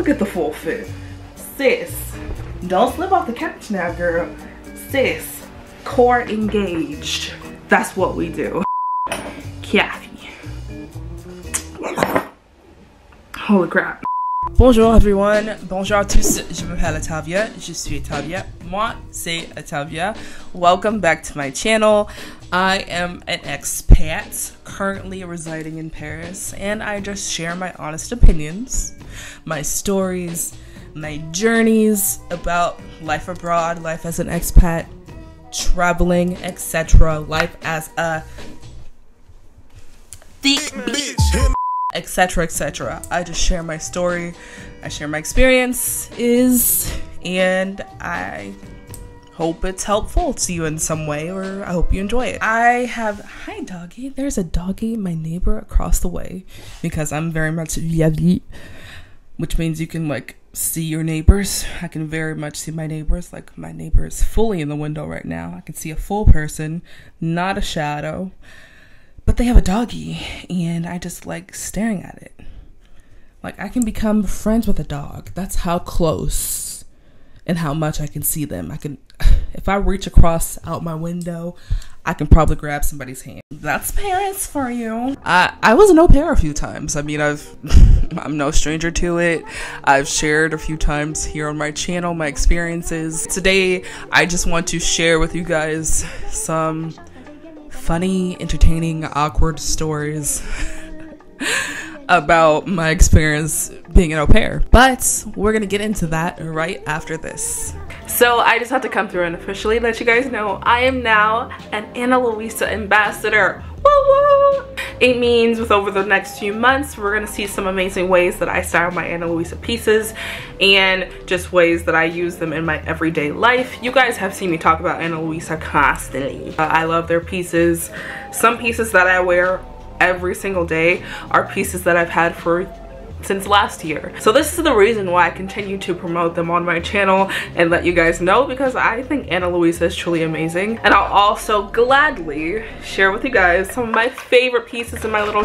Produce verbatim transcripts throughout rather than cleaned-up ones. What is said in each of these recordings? Look at the full fit. Sis, don't slip off the couch now, girl. Sis, core engaged. That's what we do. Kathy. Holy crap. Bonjour everyone, bonjour à tous, je m'appelle Atavia, je suis Atavia, moi c'est Atavia. Welcome back to my channel. I am an expat currently residing in Paris, and I just share my honest opinions, my stories, my journeys about life abroad, life as an expat, traveling, et cetera. Life as a thick bitch. Etc, et cetera. I just share my story, I share my experiences, and I hope it's helpful to you in some way, or I hope you enjoy it. I have, hi doggy, there's a doggy, my neighbor across the way, because I'm very much via-vie, which means you can like see your neighbors. I can very much see my neighbors, like my neighbor is fully in the window right now. I can see a full person, not a shadow. But they have a doggy, and I just like staring at it. Like, I can become friends with a dog. That's how close and how much I can see them. I can, if I reach across out my window, I can probably grab somebody's hand. That's Paris for you. I, I was an au pair a few times. I mean, I've, I'm no stranger to it. I've shared a few times here on my channel, my experiences. Today, I just want to share with you guys some funny, entertaining, awkward stories about my experience being an au pair. But we're gonna get into that right after this. So I just have to come through and officially let you guys know I am now an Ana Luisa ambassador. Woo woo! It means with over the next few months, we're gonna see some amazing ways that I style my Ana Luisa pieces and just ways that I use them in my everyday life. You guys have seen me talk about Ana Luisa constantly. Uh, I love their pieces. Some pieces that I wear every single day are pieces that I've had for since last year. So this is the reason why I continue to promote them on my channel and let you guys know, because I think Ana Luisa is truly amazing. And I'll also gladly share with you guys some of my favorite pieces in my little,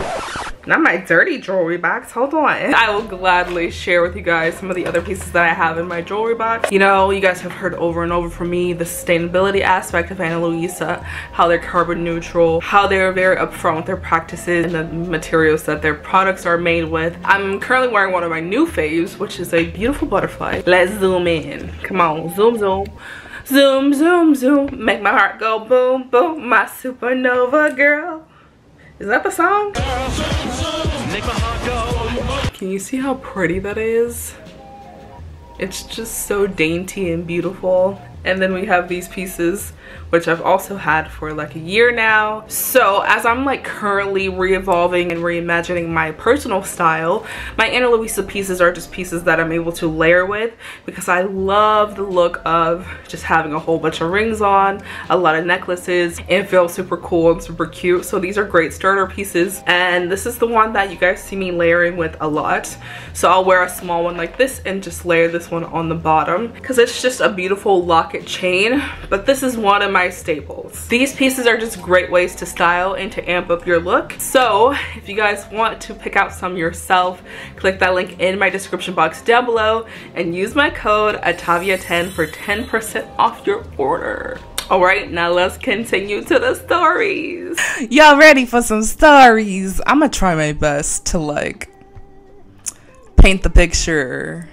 not my dirty jewelry box, hold on. I will gladly share with you guys some of the other pieces that I have in my jewelry box. You know, you guys have heard over and over from me the sustainability aspect of Ana Luisa, how they're carbon neutral, how they're very upfront with their practices and the materials that their products are made with. I'm currently wearing one of my new faves, which is a beautiful butterfly. Let's zoom in. Come on, zoom, zoom. Zoom, zoom, zoom. Make my heart go boom, boom. My supernova girl. Is that the song? Make my heart go. Can you see how pretty that is? It's just so dainty and beautiful. And then we have these pieces, which I've also had for like a year now. So as I'm like currently re-evolving and reimagining my personal style, my Ana Luisa pieces are just pieces that I'm able to layer with, because I love the look of just having a whole bunch of rings on, a lot of necklaces, and feel super cool and super cute. So these are great starter pieces, and this is the one that you guys see me layering with a lot. So I'll wear a small one like this and just layer this one on the bottom, because it's just a beautiful locket chain. But this is one of my staples. These pieces are just great ways to style and to amp up your look. So if you guys want to pick out some yourself, click that link in my description box down below and use my code Atavia ten for ten percent off your order. All right, now let's continue to the stories. Y'all ready for some stories? I'm gonna try my best to like paint the picture.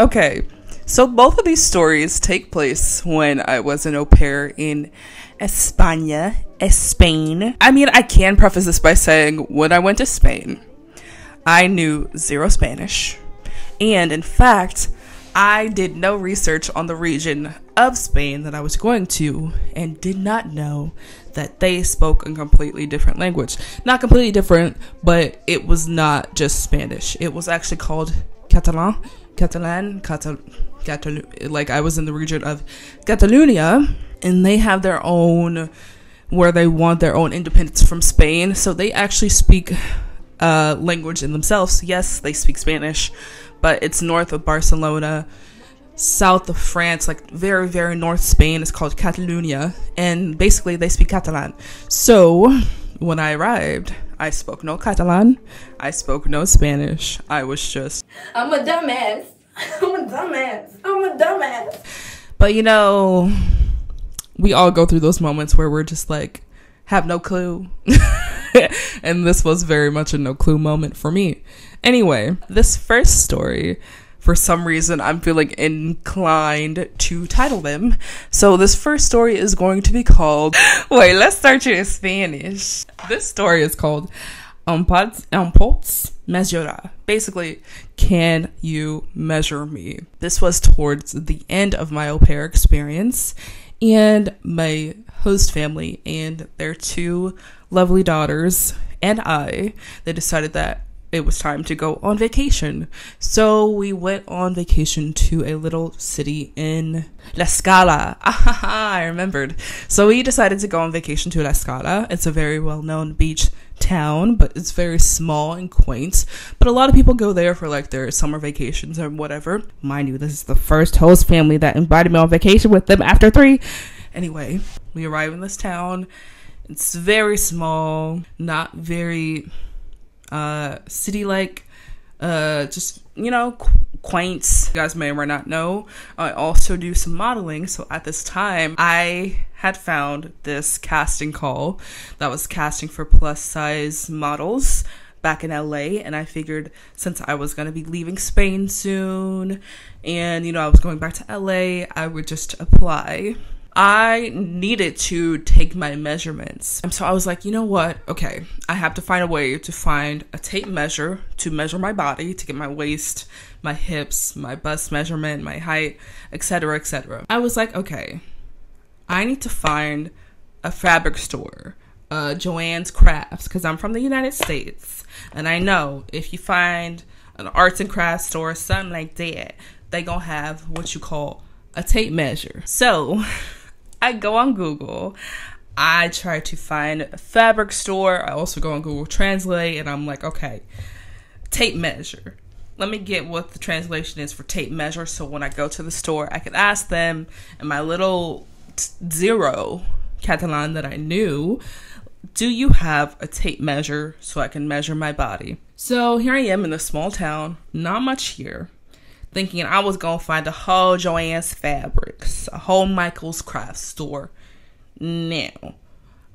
Okay. So both of these stories take place when I was an au pair in España, Spain. I mean, I can preface this by saying when I went to Spain, I knew zero Spanish. And in fact, I did no research on the region of Spain that I was going to, and did not know that they spoke a completely different language. Not completely different, but it was not just Spanish. It was actually called Catalan, Catalan, Catalan. Catal like I was in the region of Catalonia, and they have their own, where they want their own independence from Spain, so they actually speak uh, language in themselves. Yes, they speak Spanish, but it's north of Barcelona, south of France, like very, very north Spain. It's called Catalonia, and basically they speak Catalan. So when I arrived, I spoke no Catalan, I spoke no Spanish. I was just, I'm a dumbass, I'm a dumbass, I'm a dumbass. But you know, we all go through those moments where we're just like, have no clue. And this was very much a no clue moment for me. Anyway, this first story, for some reason, I'm feeling inclined to title them. So this first story is going to be called, wait, let's start you in Spanish. This story is called Un Pots Mesurar. Basically, can you measure me? This was towards the end of my au pair experience, and my host family and their two lovely daughters and I, they decided that it was time to go on vacation. So we went on vacation to a little city in La Scala. Ah, I remembered. So we decided to go on vacation to La Scala. It's a very well-known beach town, but it's very small and quaint. But a lot of people go there for like their summer vacations or whatever. Mind you, this is the first host family that invited me on vacation with them after three. Anyway, we arrive in this town. It's very small, not very... uh city like uh just you know qu quaint. You guys may or may not know I also do some modeling, so at this time I had found this casting call that was casting for plus size models back in L A, and I figured since I was going to be leaving Spain soon and you know I was going back to L A, I would just apply. I needed to take my measurements. And so I was like, you know what? Okay, I have to find a way to find a tape measure to measure my body, to get my waist, my hips, my bust measurement, my height, et cetera, et cetera. I was like, okay, I need to find a fabric store, uh, Joann's Crafts, because I'm from the United States. And I know if you find an arts and crafts store, something like that, they gonna have what you call a tape measure. So... I go on Google, I try to find a fabric store, I also go on Google Translate, and I'm like, okay, tape measure. Let me get what the translation is for tape measure, so when I go to the store, I could ask them, and my little zero Catalan that I knew, do you have a tape measure so I can measure my body? So here I am in this small town, not much here, thinking I was gonna find a whole Joann's Fabrics, a whole Michael's craft store. Now,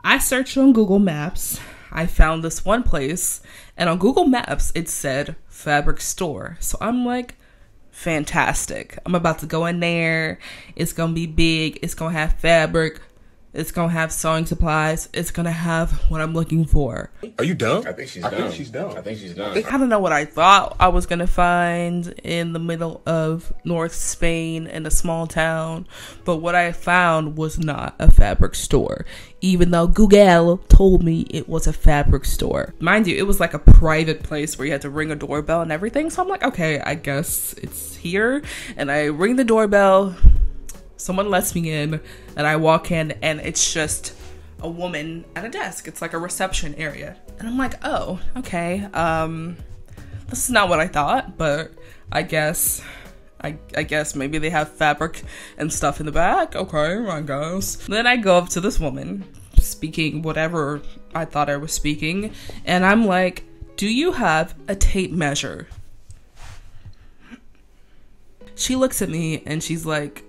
I searched on Google Maps. I found this one place, and on Google Maps it said fabric store. So I'm like, fantastic. I'm about to go in there. It's gonna be big. It's gonna have fabric. It's gonna have sewing supplies. It's gonna have what I'm looking for. Are you dumb? I think she's I dumb. I think she's dumb. I think she's dumb. I don't know what I thought I was gonna find in the middle of North Spain in a small town, but what I found was not a fabric store, even though Google told me it was a fabric store. Mind you, it was like a private place where you had to ring a doorbell and everything, so I'm like, okay, I guess it's here, and I ring the doorbell. Someone lets me in, and I walk in, and it's just a woman at a desk. It's like a reception area. And I'm like, oh, okay. Um, this is not what I thought, but I guess, I, I guess maybe they have fabric and stuff in the back. Okay, I guess. Then I go up to this woman, speaking whatever I thought I was speaking, and I'm like, do you have a tape measure? She looks at me, and she's like,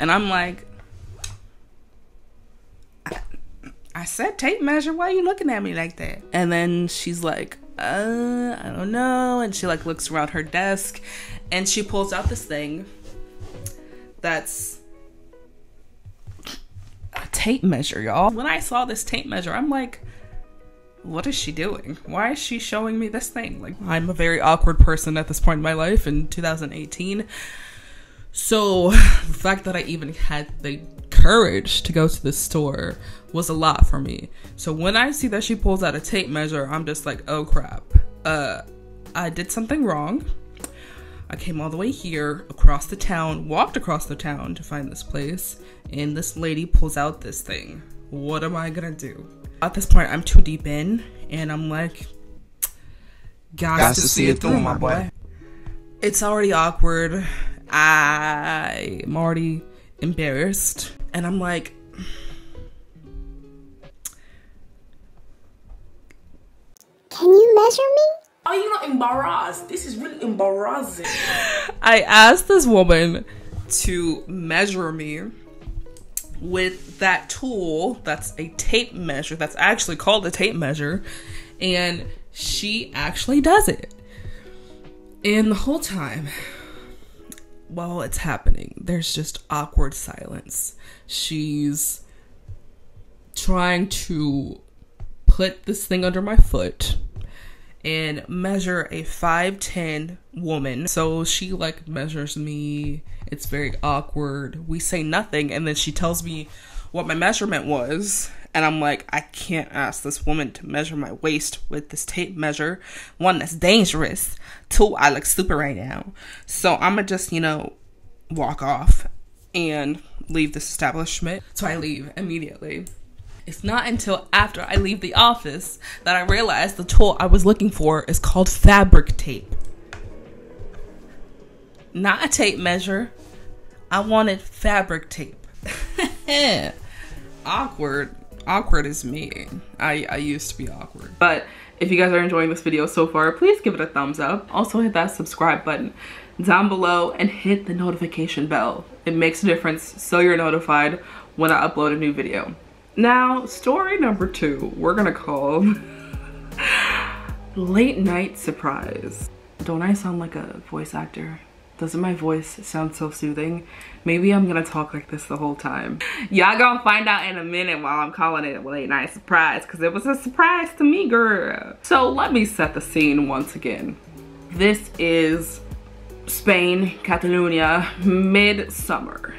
and I'm like, I, I said tape measure, why are you looking at me like that? And then she's like, uh, I don't know. And she like looks around her desk and she pulls out this thing that's a tape measure, y'all. When I saw this tape measure, I'm like, what is she doing? Why is she showing me this thing? Like, I'm a very awkward person at this point in my life in two thousand eighteen. So, the fact that I even had the courage to go to the store was a lot for me. So when I see that she pulls out a tape measure, I'm just like, oh crap, uh, I did something wrong. I came all the way here, across the town, walked across the town to find this place, and this lady pulls out this thing. What am I gonna do? At this point, I'm too deep in, and I'm like, gotta to see it through, my boy. It's already awkward. I'm already embarrassed, and I'm like, measure me? Are you not embarrassed? This is really embarrassing. I asked this woman to measure me with that tool that's a tape measure, that's actually called a tape measure, and she actually does it. And the whole time while it's happening, there's just awkward silence. She's trying to put this thing under my foot and measure a five ten woman. So she like measures me. It's very awkward. We say nothing, and then she tells me what my measurement was, and I'm like, I can't ask this woman to measure my waist with this tape measure. One, that's dangerous. Two, I look stupid right now. So I'ma just, you know, walk off and leave this establishment. So I leave immediately. It's not until after I leave the office that I realized the tool I was looking for is called fabric tape. Not a tape measure. I wanted fabric tape. Awkward. Awkward is me. I, I used to be awkward. But if you guys are enjoying this video so far, please give it a thumbs up. Also hit that subscribe button down below and hit the notification bell. It makes a difference so you're notified when I upload a new video. Now, story number two, we're gonna call late night surprise. Don't I sound like a voice actor? Doesn't my voice sound so soothing? Maybe I'm gonna talk like this the whole time. Y'all gonna find out in a minute while I'm calling it a late night surprise, because it was a surprise to me, girl. So let me set the scene once again. This is Spain, Catalonia, midsummer.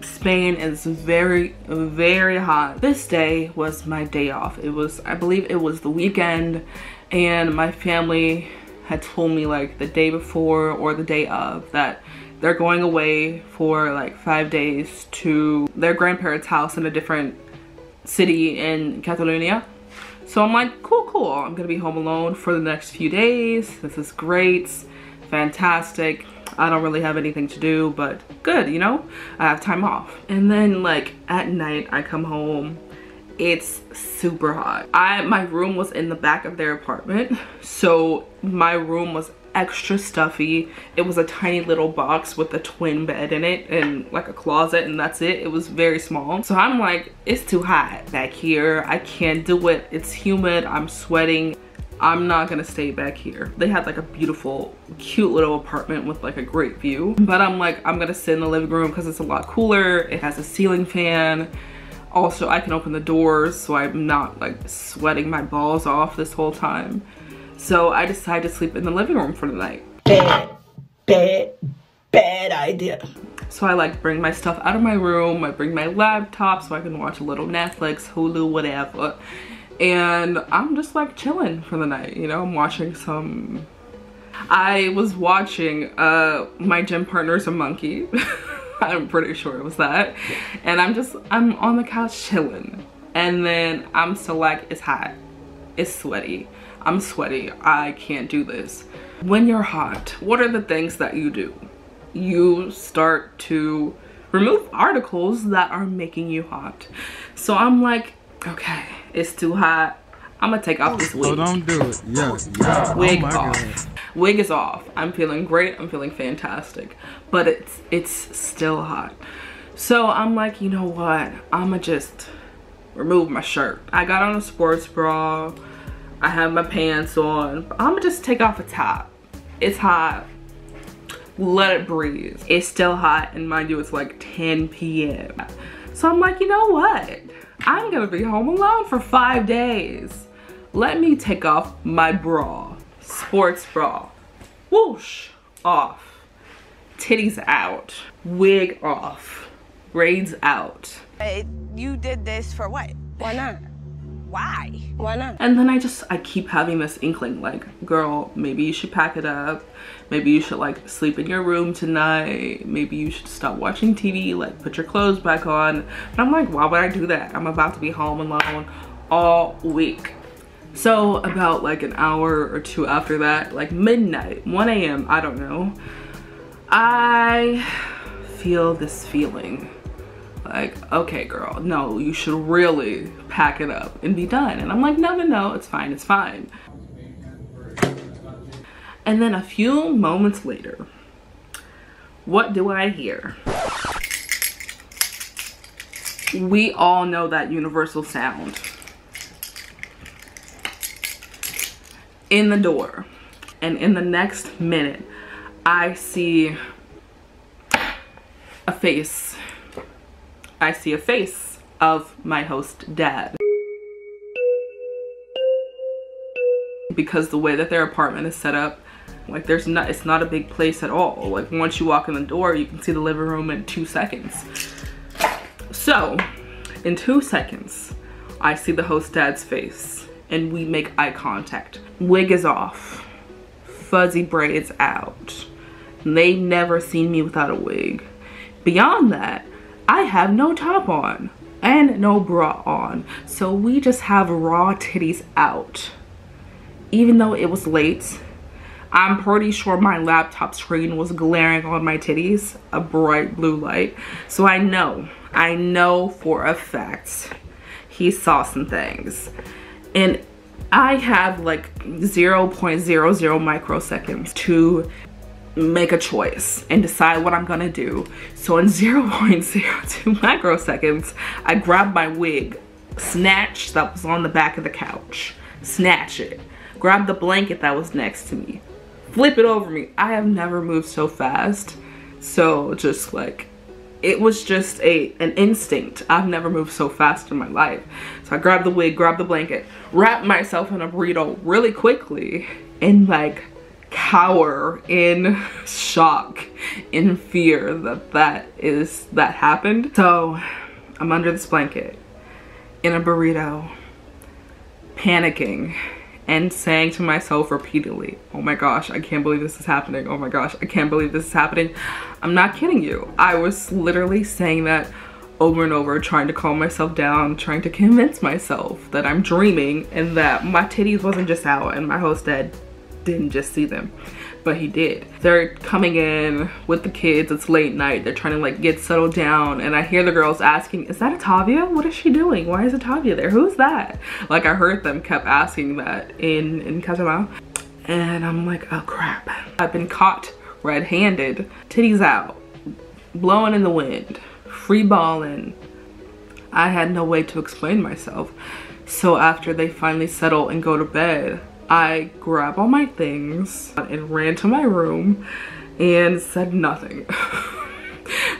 Spain is very, very hot. This day was my day off. It was, I believe it was the weekend, and my family had told me like the day before or the day of that they're going away for like five days to their grandparents' house in a different city in Catalonia. So I'm like, cool, cool. I'm gonna be home alone for the next few days. This is great, fantastic. I don't really have anything to do, but good, you know? I have time off. And then like at night I come home, it's super hot. I my room was in the back of their apartment, so my room was extra stuffy. It was a tiny little box with a twin bed in it and like a closet, and that's it. It was very small. So I'm like, it's too hot back here. I can't do it. It's humid, I'm sweating. I'm not gonna stay back here. They had like a beautiful, cute little apartment with like a great view. But I'm like, I'm gonna sit in the living room because it's a lot cooler. It has a ceiling fan. Also, I can open the doors so I'm not like sweating my balls off this whole time. So I decided to sleep in the living room for the night. Bad, bad, bad idea. So I like bring my stuff out of my room. I bring my laptop so I can watch a little Netflix, Hulu, whatever. And I'm just like chilling for the night, you know. I'm watching some I was watching uh My Gym Partner's a Monkey. I'm pretty sure it was that. And I'm just I'm on the couch chilling, and then I'm still like, it's hot, it's sweaty, I'm sweaty, I can't do this. When you're hot, what are the things that you do? You start to remove articles that are making you hot. So I'm like, okay, it's too hot. I'm gonna take off this wig. Oh, don't do it. Yeah, yeah. Wig oh off. God. Wig is off. I'm feeling great. I'm feeling fantastic. But it's it's still hot. So I'm like, you know what? I'm gonna just remove my shirt. I got on a sports bra. I have my pants on. I'm gonna just take off a top. It's hot. Let it breathe. It's still hot, and mind you, it's like ten P M So I'm like, you know what? I'm gonna be home alone for five days. Let me take off my bra. Sports bra. Whoosh. Off. Titties out. Wig off. Braids out. Hey, you did this for what? Why not? Why? Why not? And then I just, I keep having this inkling like, girl, maybe you should pack it up. Maybe you should like sleep in your room tonight. Maybe you should stop watching T V, like put your clothes back on. And I'm like, why would I do that? I'm about to be home alone all week. So about like an hour or two after that, like midnight, one A M, I don't know. I feel this feeling. Like, okay, girl, no, you should really pack it up and be done. And I'm like, no, no, no, it's fine, it's fine. And then a few moments later, what do I hear? We all know that universal sound. In the door. And in the next minute, I see a face. I see a face of my host dad. Because the way that their apartment is set up, like there's not, it's not a big place at all. Like once you walk in the door, you can see the living room in two seconds. So in two seconds, I see the host dad's face and we make eye contact. Wig is off, fuzzy braids out. They never seen me without a wig. Beyond that, I have no top on and no bra on. So we just have raw titties out. Even though it was late, I'm pretty sure my laptop screen was glaring on my titties, a bright blue light. So I know, I know for a fact he saw some things. And I have like zero point zero zero microseconds to make a choice and decide what I'm gonna do. So in zero point zero two microseconds, I grabbed my wig, snatch that was on the back of the couch, snatch it, grab the blanket that was next to me, flip it over me. I have never moved so fast. So just like, it was just a an instinct. I've never moved so fast in my life. So I grabbed the wig, grabbed the blanket, wrapped myself in a burrito really quickly and like cower in shock, in fear that that is, that happened. So I'm under this blanket in a burrito, panicking. And saying to myself repeatedly, oh my gosh, I can't believe this is happening. Oh my gosh, I can't believe this is happening. I'm not kidding you. I was literally saying that over and over, trying to calm myself down, trying to convince myself that I'm dreaming and that my titties wasn't just out and my host dad didn't just see them, but he did. They're coming in with the kids, it's late night, they're trying to like get settled down, and I hear the girls asking, is that Atavia? What is she doing? Why is Atavia there? Who's that? Like I heard them kept asking that in, in Catalan, and I'm like, oh crap. I've been caught red-handed, titties out, blowing in the wind, free balling. I had no way to explain myself. So after they finally settle and go to bed, I grabbed all my things and ran to my room and said nothing.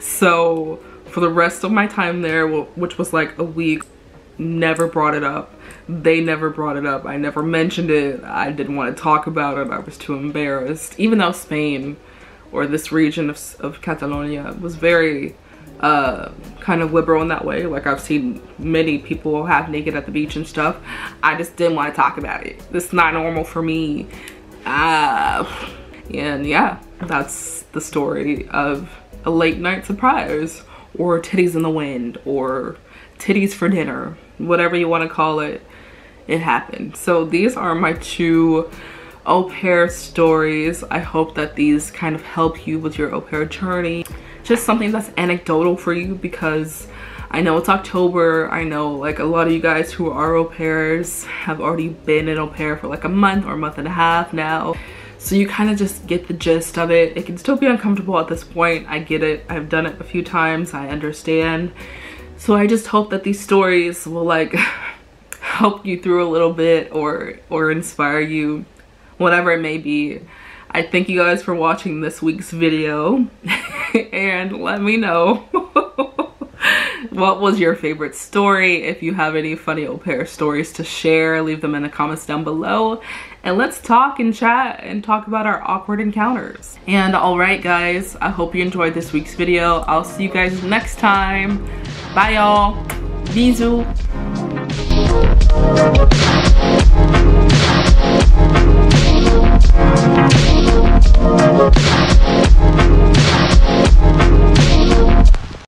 So for the rest of my time there, which was like a week, never brought it up. They never brought it up. I never mentioned it. I didn't want to talk about it. I was too embarrassed. Even though Spain, or this region of, of Catalonia, was very uh kind of liberal in that way, like I've seen many people half naked at the beach and stuff. I just didn't want to talk about it. It's not normal for me. Uh and yeah, that's the story of a late night surprise, or titties in the wind, or titties for dinner, whatever you want to call it. It happened. So these are my two au pair stories. I hope that these kind of help you with your au pair journey. Just something that's anecdotal for you, because I know it's October. I know like a lot of you guys who are au pairs have already been an au pair for like a month or a month and a half now. So you kind of just get the gist of it. It can still be uncomfortable at this point. I get it. I've done it a few times. I understand. So I just hope that these stories will like help you through a little bit, or or inspire you, whatever it may be. I thank you guys for watching this week's video. And let me know what was your favorite story. If you have any funny au pair stories to share, leave them in the comments down below, and let's talk and chat and talk about our awkward encounters. And all right guys, I hope you enjoyed this week's video. I'll see you guys next time. Bye y'all. Bisous.